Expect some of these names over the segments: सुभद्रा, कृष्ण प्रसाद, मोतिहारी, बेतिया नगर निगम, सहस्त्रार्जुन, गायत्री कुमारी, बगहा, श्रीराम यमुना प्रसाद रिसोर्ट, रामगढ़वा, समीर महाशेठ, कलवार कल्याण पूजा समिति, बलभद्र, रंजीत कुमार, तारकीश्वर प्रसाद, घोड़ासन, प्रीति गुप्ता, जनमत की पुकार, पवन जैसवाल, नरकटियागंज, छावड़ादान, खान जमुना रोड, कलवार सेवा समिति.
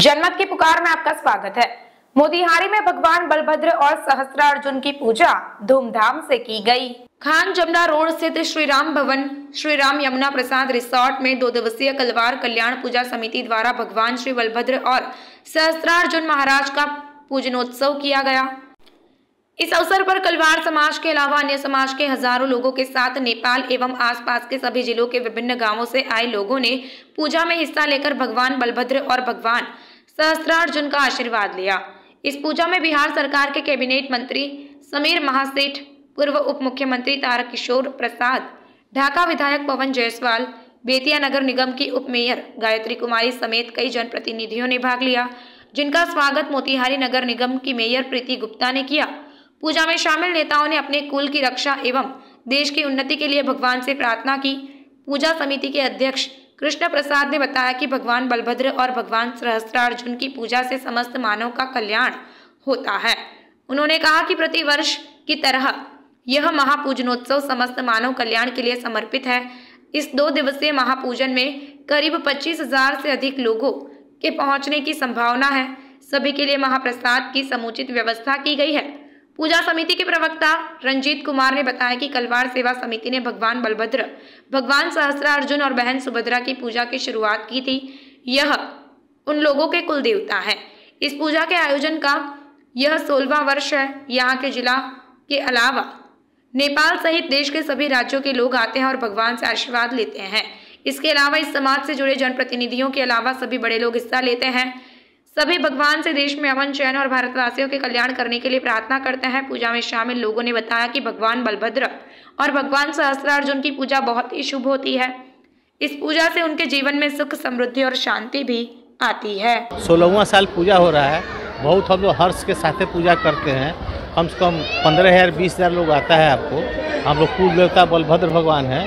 जनमत की पुकार में आपका स्वागत है। मोतिहारी में भगवान बलभद्र और सहस्त्रार्जुन की पूजा धूमधाम से की गई। खान जमुना रोड स्थित श्रीराम भवन श्रीराम यमुना प्रसाद रिसोर्ट में 2 दिवसीय कलवार कल्याण पूजा समिति द्वारा भगवान श्री बलभद्र और सहस्त्रार्जुन महाराज का पूजनोत्सव किया गया। इस अवसर पर कलवार समाज के अलावा अन्य समाज के हजारों लोगों के साथ नेपाल एवं आसपास के सभी जिलों के विभिन्न गांवों से आए लोगों ने पूजा में हिस्सा लेकर भगवान बलभद्र और भगवान सहस्त्रार्जुन का आशीर्वाद लिया। इस पूजा में बिहार सरकार के कैबिनेट मंत्री समीर महाशेठ, पूर्व उप मुख्यमंत्री तारकीश्वर प्रसाद, ढाका विधायक पवन जैसवाल, बेतिया नगर निगम की उप मेयर गायत्री कुमारी समेत कई जनप्रतिनिधियों ने भाग लिया, जिनका स्वागत मोतिहारी नगर निगम की मेयर प्रीति गुप्ता ने किया। पूजा में शामिल नेताओं ने अपने कुल की रक्षा एवं देश की उन्नति के लिए भगवान से प्रार्थना की। पूजा समिति के अध्यक्ष कृष्ण प्रसाद ने बताया कि भगवान बलभद्र और भगवान सहस्त्रार्जुन की पूजा से समस्त मानव का कल्याण होता है। उन्होंने कहा कि प्रतिवर्ष की तरह यह महापूजनोत्सव समस्त मानव कल्याण के लिए समर्पित है। इस 2 दिवसीय महापूजन में करीब 25,000 से अधिक लोगों के पहुँचने की संभावना है। सभी के लिए महाप्रसाद की समुचित व्यवस्था की गई है। पूजा समिति के प्रवक्ता रंजीत कुमार ने बताया कि कलवार सेवा समिति ने भगवान बलभद्र, भगवान सहस्त्रार्जुन और बहन सुभद्रा की पूजा की शुरुआत की थी। यह उन लोगों के कुल देवता है। इस पूजा के आयोजन का यह 16वां वर्ष है। यहाँ के जिला के अलावा नेपाल सहित देश के सभी राज्यों के लोग आते हैं और भगवान से आशीर्वाद लेते हैं। इसके अलावा इस समाज से जुड़े जनप्रतिनिधियों के अलावा सभी बड़े लोग हिस्सा लेते हैं। सभी भगवान से देश में अमन, चैन और भारतवासियों के कल्याण करने के लिए प्रार्थना करते हैं। पूजा में शामिल लोगों ने बताया कि भगवान बलभद्र और भगवान सहस्त्रार्जुन की पूजा बहुत ही शुभ होती है। इस पूजा से उनके जीवन में सुख, समृद्धि और शांति भी आती है। 16वां साल पूजा हो रहा है। बहुत हम लोग हर्ष के साथ पूजा करते हैं। कम से कम 15,000-20,000 लोग आता है। आपको हम लोग कुल देवता बलभद्र भगवान है,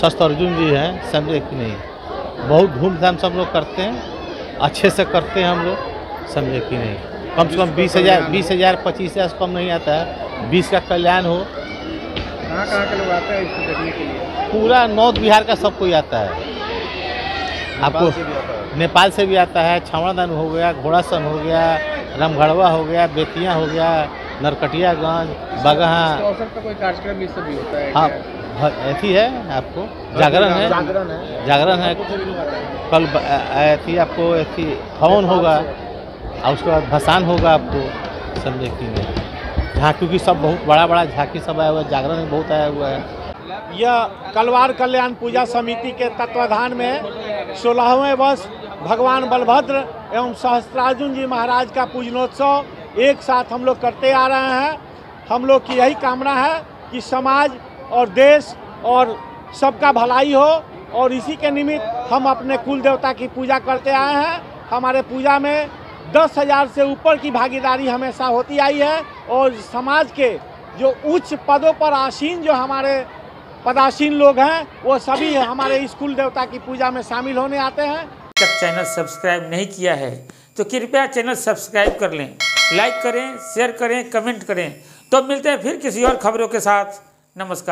सहस्त्रार्जुन जी हैं, समझे कि नहीं। बहुत धूमधाम से हम लोग करते हैं, अच्छे से करते हैं हम लोग, समझे कि नहीं। कम से कम 20,000-25,000 से कम नहीं आता है। 20 का कल्याण हो। कहाँ के लोग आते हैं इसको देखने के लिए? पूरा नॉर्थ बिहार का सब कोई आता है। आपको नेपाल से भी आता है। छावड़ादान हो गया, घोड़ासन हो गया, रामगढ़वा हो गया, बेतिया हो गया, नरकटियागंज, बगहा। कोई कार्यक्रम इससे भी होता है? हाँ, ऐसी है। आपको जागरण है। कल ऐसी आपको ऐसी हवन होगा और उसके बाद भसान होगा। आपको समझे कि नहीं। झांकी की सब बहुत बड़ा झांकी सब आया हुआ है। जागरण में बहुत आया हुआ है। यह कलवार कल्याण पूजा समिति के तत्वाधान में 16वें वर्ष भगवान बलभद्र एवं सहस्त्रार्जुन जी महाराज का पूजनोत्सव एक साथ हम लोग करते आ रहे हैं। हम लोग की यही कामना है कि समाज और देश और सबका भलाई हो, और इसी के निमित्त हम अपने कुल देवता की पूजा करते आए हैं। हमारे पूजा में 10,000 से ऊपर की भागीदारी हमेशा होती आई है, और समाज के जो उच्च पदों पर आसीन जो हमारे पदासीन लोग हैं वो सभी हमारे स्कूल देवता की पूजा में शामिल होने आते हैं। तब चैनल सब्सक्राइब नहीं किया है तो कृपया चैनल सब्सक्राइब कर लें, लाइक करें, शेयर करें, कमेंट करें। तो मिलते हैं फिर किसी और खबरों के साथ। नमस्कार।